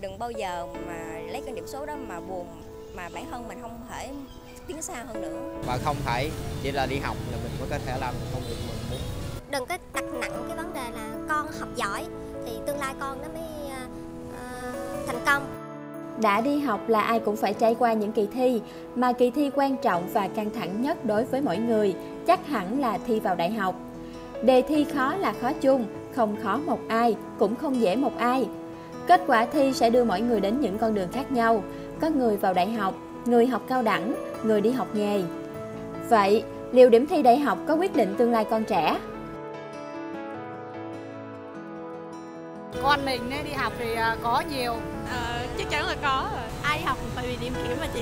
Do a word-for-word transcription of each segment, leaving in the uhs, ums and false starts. Đừng bao giờ mà lấy cái điểm số đó mà buồn, mà bản thân mình không thể tiến xa hơn nữa. Và không phải chỉ là đi học là mình mới có thể làm công việc mình muốn. Đừng có đặt nặng cái vấn đề là con học giỏi thì tương lai con nó mới uh, thành công. Đã đi học là ai cũng phải trải qua những kỳ thi, mà kỳ thi quan trọng và căng thẳng nhất đối với mỗi người chắc hẳn là thi vào đại học. Đề thi khó là khó chung, không khó một ai, cũng không dễ một ai. Kết quả thi sẽ đưa mỗi người đến những con đường khác nhau, có người vào đại học, người học cao đẳng, người đi học nghề. Vậy, liệu điểm thi đại học có quyết định tương lai con trẻ? Con mình đi học thì có nhiều. Ờ, chắc chắn là có rồi. Ai đi học tại vì điểm kiểu mà chị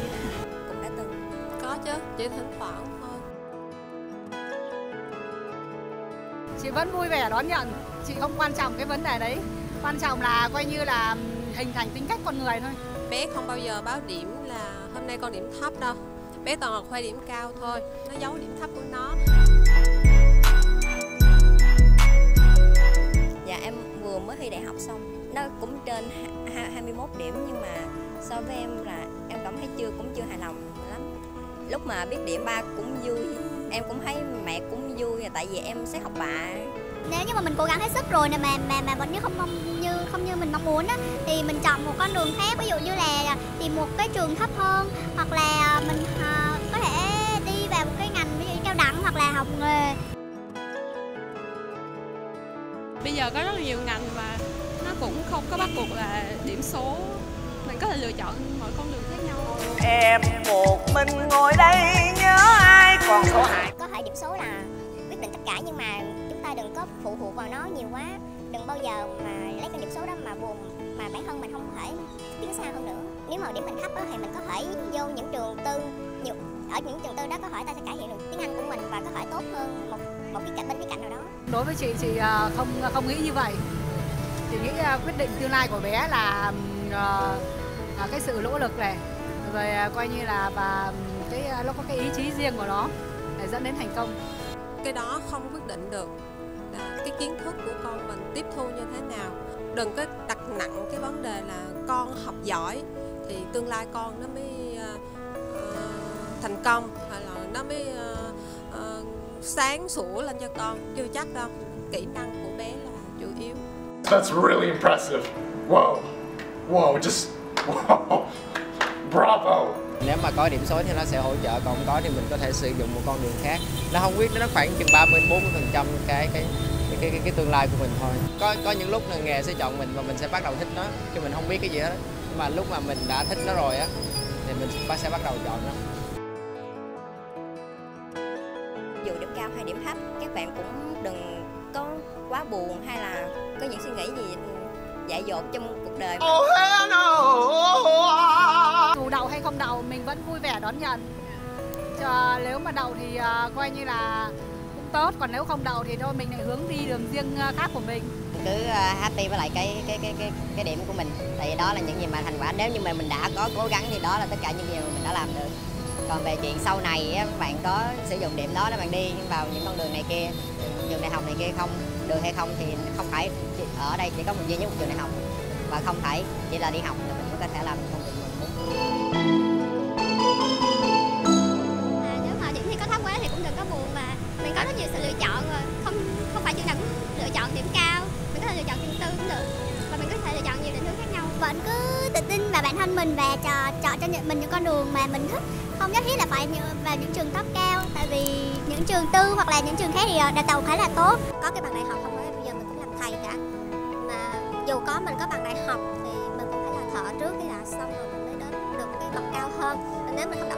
cũng đã từng có chứ, chỉ thỉnh thoảng thôi. Chị vẫn vui vẻ đón nhận, chị không quan trọng cái vấn đề đấy. Quan trọng là coi như là hình thành tính cách con người thôi. Bé không bao giờ báo điểm là hôm nay con điểm thấp đâu. Bé toàn là khoe điểm cao thôi, nó giấu điểm thấp của nó. Dạ em vừa mới thi đại học xong, nó cũng trên hai mươi mốt điểm nhưng mà so với em là em cảm thấy chưa cũng chưa hài lòng lắm. Lúc mà biết điểm ba cũng vui, em cũng thấy mẹ cũng vui tại vì em sẽ học bạ. Nếu như mà mình cố gắng hết sức rồi nè mà mà mà vẫn như không mong như không như mình mong muốn á, thì mình chọn một con đường khác, ví dụ như là tìm một cái trường thấp hơn, hoặc là mình uh, có thể đi vào một cái ngành ví dụ như cao đẳng hoặc là học nghề. Bây giờ có rất là nhiều ngành và nó cũng không có bắt buộc là điểm số, mình có thể lựa chọn mọi con đường khác nhau. Em một mình ngồi đây nhớ ai còn số hai. Có thể điểm số là quyết định tất cả nhưng mà đừng có phụ thuộc vào nó nhiều quá, đừng bao giờ mà lấy cái điểm số đó mà buồn, mà bản thân mình không thể tiến xa hơn nữa. Nếu mà điểm mình thấp đó, thì mình có thể vô những trường tư, nhiều ở những trường tư đó có thể ta sẽ cải thiện được tiếng Anh của mình và có thể tốt hơn một một cái cạnh bên cái cạnh nào đó. Đối với chị, chị không không nghĩ như vậy. Chị nghĩ quyết định tương lai của bé là, là cái sự nỗ lực này, rồi coi như là và cái nó có cái ý chí riêng của nó để dẫn đến thành công. Cái đó không quyết định được. Cái kiến thức của con mình tiếp thu như thế nào. Đừng có đặt nặng cái vấn đề là con học giỏi thì tương lai con nó mới uh, thành công, hay là nó mới uh, uh, sáng sủa lên cho con. Chưa chắc đâu, kỹ năng của bé là chủ yếu. That's really impressive. Wow. Wow, just wow. Bravo. Nếu mà có điểm số thì nó sẽ hỗ trợ, còn có thì mình có thể sử dụng một con đường khác. Nó không biết, nó khoảng chừng ba mươi đến bốn mươi phần trăm cái cái cái cái cái tương lai của mình thôi. Có có những lúc là nghề sẽ chọn mình và mình sẽ bắt đầu thích nó, chứ mình không biết cái gì hết. Nhưng mà lúc mà mình đã thích nó rồi á thì mình sẽ bắt đầu chọn nó. Dù điểm cao hay điểm thấp, các bạn cũng đừng có quá buồn hay là có những suy nghĩ gì dại dột trong cuộc đời. Dù đậu hay không đậu mình vẫn vui vẻ đón nhận. Chờ, nếu mà đậu thì uh, coi như là cũng tốt, còn nếu không đậu thì thôi mình lại hướng đi đường riêng uh, khác của mình. Cứ uh, happy với lại cái cái cái cái cái điểm của mình, tại vì đó là những gì mà thành quả. Nếu như mà mình đã có cố gắng thì đó là tất cả những gì mà mình đã làm được. Còn về chuyện sau này á, bạn có sử dụng điểm đó để bạn đi vào những con đường này kia, trường đại học này kia không được hay không thì không phải ở đây chỉ có một duy nhất một trường đại học, và không phải chỉ là đi học là mình có thể làm công việc mình muốn. Có rất nhiều sự lựa chọn rồi, không không phải trường nào cũng lựa chọn điểm cao, mình có thể lựa chọn trường tư cũng được, và mình có thể lựa chọn nhiều định hướng khác nhau. Vẫn cứ tự tin vào bản thân mình và chọn chọn cho mình những con đường mà mình thích, không nhất thiết là phải vào những trường top cao, tại vì những trường tư hoặc là những trường khác thì đào tạo khá là tốt. Có cái bằng đại học không phải bây giờ mình cũng làm thầy cả, mà dù có mình có bằng đại học thì mình cũng phải là thợ trước cái là xong rồi mình mới đến được cái bậc cao hơn. Nếu mình không